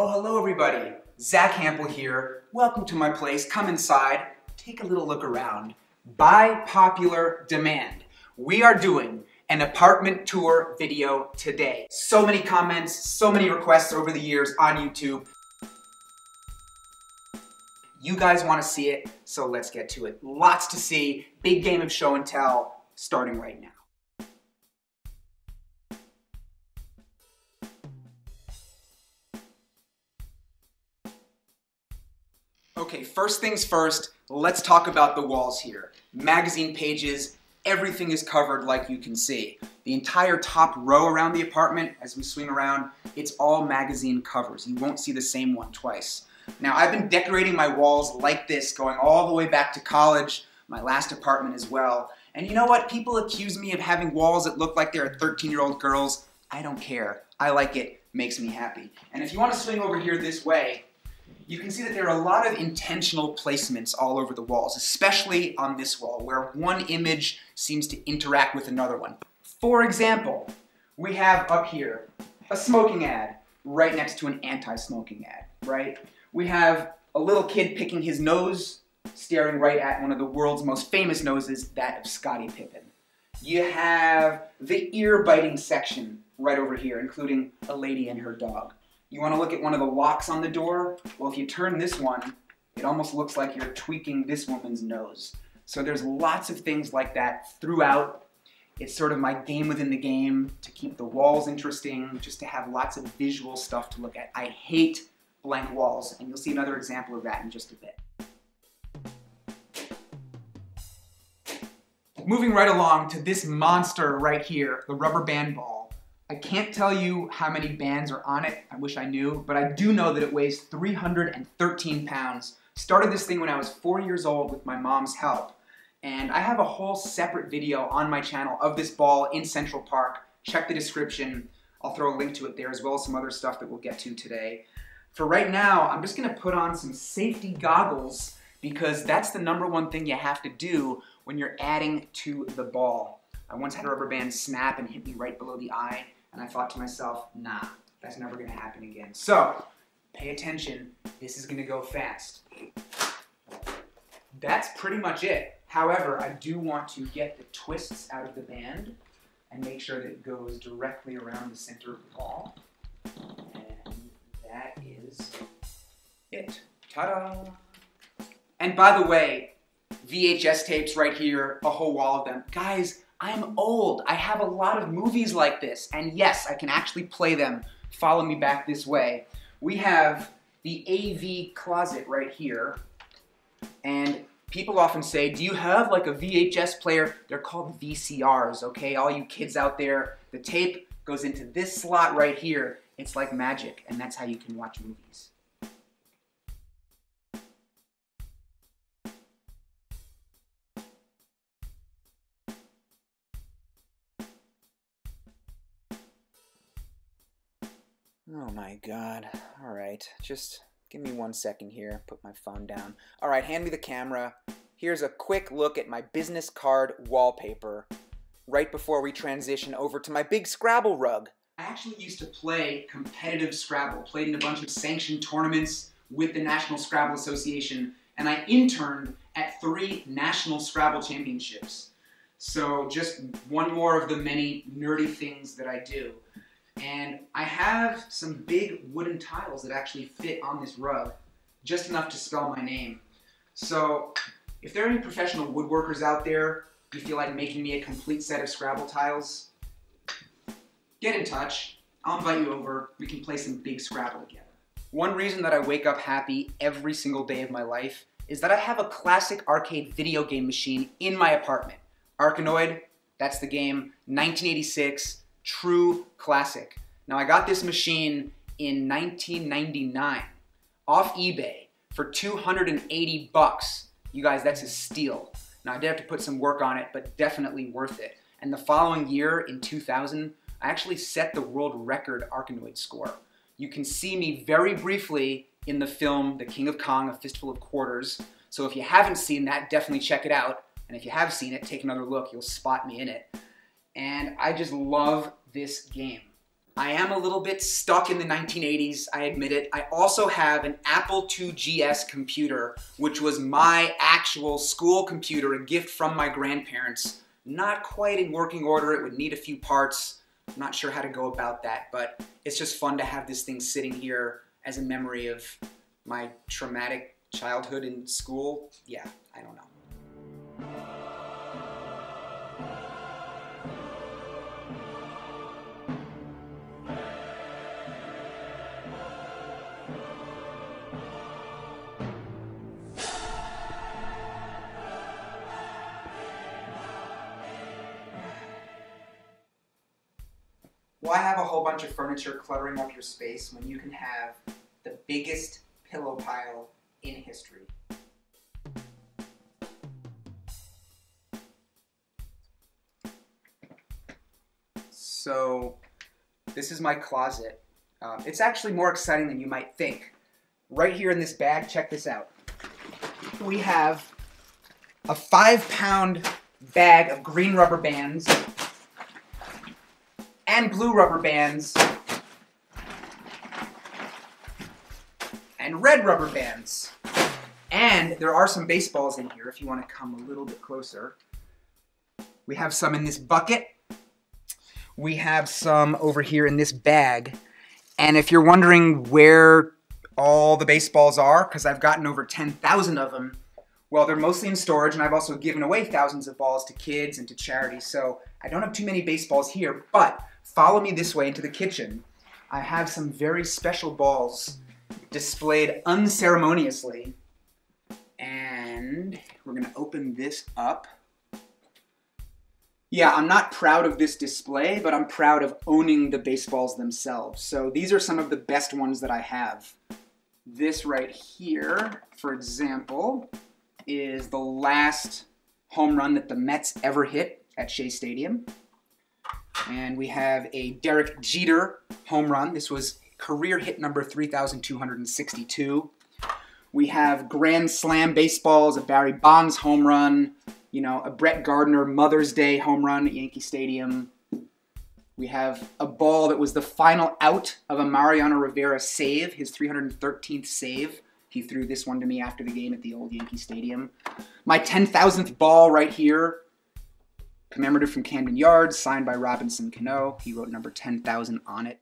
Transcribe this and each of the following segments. Oh, hello everybody. Zach Hample here. Welcome to my place. Come inside. Take a little look around. By popular demand, we are doing an apartment tour video today. So many comments, so many requests over the years on YouTube. You guys want to see it, so let's get to it. Lots to see, big game of show and tell, starting right now. Okay, first things first, let's talk about the walls here. Magazine pages, everything is covered like you can see. The entire top row around the apartment, as we swing around, it's all magazine covers. You won't see the same one twice. Now, I've been decorating my walls like this, going all the way back to college, my last apartment as well. And you know what? People accuse me of having walls that look like they're 13-year-old girls. I don't care. I like it. Makes me happy. And if you want to swing over here this way, you can see that there are a lot of intentional placements all over the walls, especially on this wall, where one image seems to interact with another one. For example, we have up here a smoking ad right next to an anti-smoking ad, right? We have a little kid picking his nose, staring right at one of the world's most famous noses, that of Scotty Pippen. You have the ear-biting section right over here, including a lady and her dog. You want to look at one of the locks on the door? Well, if you turn this one, it almost looks like you're tweaking this woman's nose. So there's lots of things like that throughout. It's sort of my game within the game to keep the walls interesting, just to have lots of visual stuff to look at. I hate blank walls, and you'll see another example of that in just a bit. Moving right along to this monster right here, the rubber band ball. I can't tell you how many bands are on it, I wish I knew, but I do know that it weighs 313 pounds. Started this thing when I was 4 years old with my mom's help, and I have a whole separate video on my channel of this ball in Central Park. Check the description, I'll throw a link to it there as well as some other stuff that we'll get to today. For right now, I'm just going to put on some safety goggles because that's the number one thing you have to do when you're adding to the ball. I once had a rubber band snap and hit me right below the eye. And I thought to myself, nah, that's never going to happen again. So, pay attention. This is going to go fast. That's pretty much it. However, I do want to get the twists out of the band and make sure that it goes directly around the center of the ball. And that is it. Ta-da! And by the way, VHS tapes right here, a whole wall of them. Guys, I'm old. I have a lot of movies like this, and yes, I can actually play them. Follow me back this way. We have the AV closet right here, and people often say, do you have like a VHS player? They're called VCRs, okay? All you kids out there, the tape goes into this slot right here. It's like magic, and that's how you can watch movies. Oh my god. Alright, just give me 1 second here. Put my phone down. Alright, hand me the camera. Here's a quick look at my business card wallpaper right before we transition over to my big Scrabble rug. I actually used to play competitive Scrabble. Played in a bunch of sanctioned tournaments with the National Scrabble Association, and I interned at 3 National Scrabble Championships. So just one more of the many nerdy things that I do. And I have some big wooden tiles that actually fit on this rug, just enough to spell my name. So if there are any professional woodworkers out there, you feel like making me a complete set of Scrabble tiles, get in touch. I'll invite you over. We can play some big Scrabble together. One reason that I wake up happy every single day of my life is that I have a classic arcade video game machine in my apartment. Arkanoid, that's the game, 1986. True classic. Now, I got this machine in 1999 off eBay for 280 bucks. You guys, that's a steal. Now, I did have to put some work on it, but definitely worth it. And the following year, in 2000, I actually set the world record Arkanoid score. You can see me very briefly in the film The King of Kong, A Fistful of Quarters. So if you haven't seen that, definitely check it out. And if you have seen it, take another look. You'll spot me in it. And I just love this game. I am a little bit stuck in the 1980s, I admit it. I also have an Apple IIGS computer, which was my actual school computer, a gift from my grandparents. Not quite in working order, it would need a few parts. I'm not sure how to go about that, but it's just fun to have this thing sitting here as a memory of my traumatic childhood in school. Yeah, I don't know. Why have a whole bunch of furniture cluttering up your space when you can have the biggest pillow pile in history? So this is my closet. It's actually more exciting than you might think. Right here in this bag, check this out. We have a 5-pound bag of green rubber bands and blue rubber bands, and red rubber bands. And there are some baseballs in here if you want to come a little bit closer. We have some in this bucket. We have some over here in this bag. And if you're wondering where all the baseballs are, because I've gotten over 10,000 of them, well, they're mostly in storage, and I've also given away thousands of balls to kids and to charity, so I don't have too many baseballs here, but follow me this way into the kitchen. I have some very special balls displayed unceremoniously. And we're gonna open this up. Yeah, I'm not proud of this display, but I'm proud of owning the baseballs themselves. So these are some of the best ones that I have. This right here, for example, is the last home run that the Mets ever hit at Shea Stadium. And we have a Derek Jeter home run. This was career hit number 3,262. We have Grand Slam baseballs, a Barry Bonds home run, you know, a Brett Gardner Mother's Day home run at Yankee Stadium. We have a ball that was the final out of a Mariano Rivera save, his 313th save. He threw this one to me after the game at the old Yankee Stadium. My 10,000th ball right here, commemorative from Camden Yards, signed by Robinson Cano. He wrote number 10,000 on it.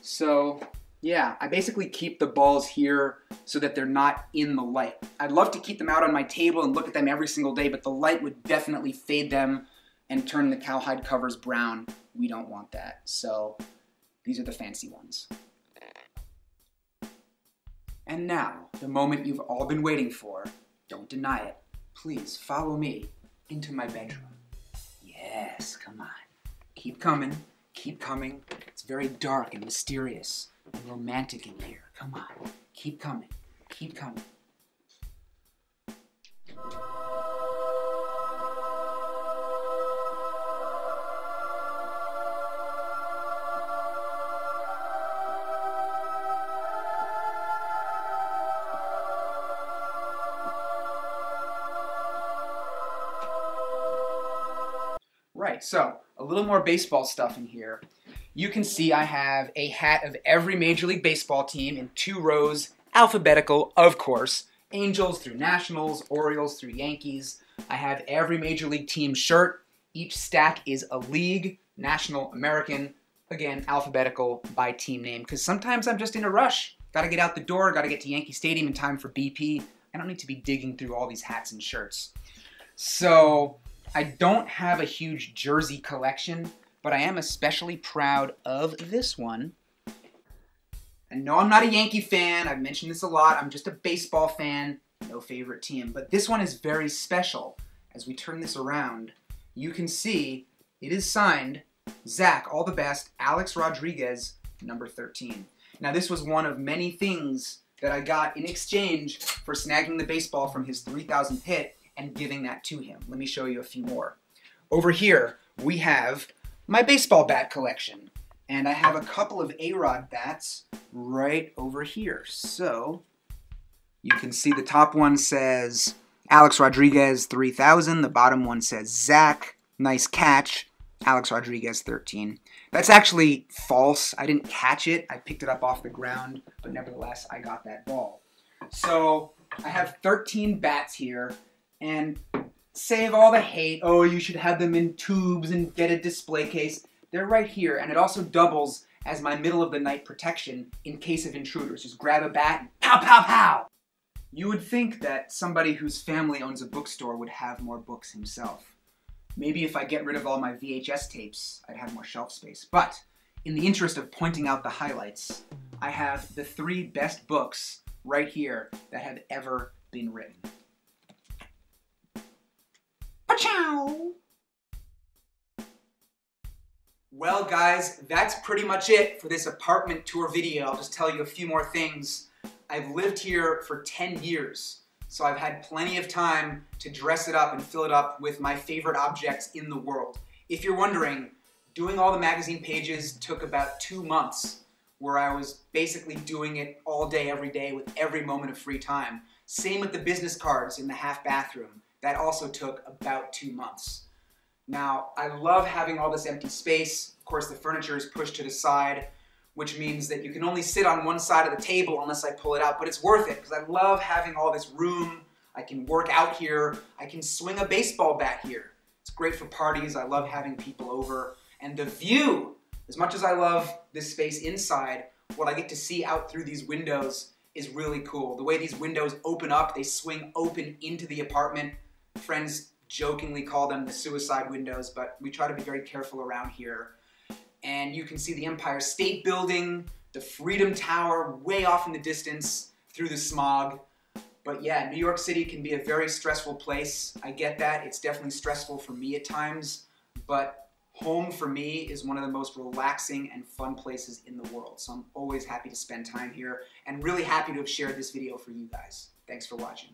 So, yeah, I basically keep the balls here so that they're not in the light. I'd love to keep them out on my table and look at them every single day, but the light would definitely fade them and turn the cowhide covers brown. We don't want that. So, these are the fancy ones. And now, the moment you've all been waiting for. Don't deny it. Please follow me into my bedroom. Yes, come on. Keep coming. Keep coming. It's very dark and mysterious and romantic in here. Come on. Keep coming. Keep coming. Right, so a little more baseball stuff in here. You can see I have a hat of every Major League Baseball team in 2 rows, alphabetical, of course. Angels through Nationals, Orioles through Yankees. I have every Major League team shirt. Each stack is a league, National, American, again, alphabetical by team name, because sometimes I'm just in a rush. Gotta get out the door, gotta get to Yankee Stadium in time for BP. I don't need to be digging through all these hats and shirts. So I don't have a huge jersey collection, but I am especially proud of this one. And no, I'm not a Yankee fan. I've mentioned this a lot. I'm just a baseball fan. No favorite team. But this one is very special. As we turn this around, you can see it is signed, Zach, all the best, Alex Rodriguez, number 13. Now, this was one of many things that I got in exchange for snagging the baseball from his 3,000th hit and giving that to him. Let me show you a few more. Over here, we have my baseball bat collection. And I have a couple of A-Rod bats right over here. So you can see the top one says Alex Rodriguez 3000. The bottom one says Zach. Nice catch. Alex Rodriguez, 13. That's actually false. I didn't catch it. I picked it up off the ground, but nevertheless, I got that ball. So I have 13 bats here, and save all the hate. Oh, you should have them in tubes and get a display case. They're right here, and it also doubles as my middle of the night protection in case of intruders. Just grab a bat and pow, pow, pow. You would think that somebody whose family owns a bookstore would have more books himself. Maybe if I get rid of all my VHS tapes, I'd have more shelf space. But in the interest of pointing out the highlights, I have the 3 best books right here that have ever been written. Pa-chow! Well, guys, that's pretty much it for this apartment tour video. I'll just tell you a few more things. I've lived here for 10 years, so I've had plenty of time to dress it up and fill it up with my favorite objects in the world. If you're wondering, doing all the magazine pages took about 2 months, where I was basically doing it all day, every day, with every moment of free time. Same with the business cards in the half bathroom. That also took about 2 months. Now, I love having all this empty space. Of course, the furniture is pushed to the side, which means that you can only sit on one side of the table unless I pull it out, but it's worth it because I love having all this room. I can work out here. I can swing a baseball bat here. It's great for parties. I love having people over. And the view, as much as I love this space inside, what I get to see out through these windows is really cool. The way these windows open up, they swing open into the apartment. Friends jokingly call them the suicide windows, but we try to be very careful around here. And you can see the Empire State Building, the Freedom Tower way off in the distance through the smog. But yeah, New York City can be a very stressful place. I get that. It's definitely stressful for me at times, but home for me is one of the most relaxing and fun places in the world. So I'm always happy to spend time here and really happy to have shared this video for you guys. Thanks for watching.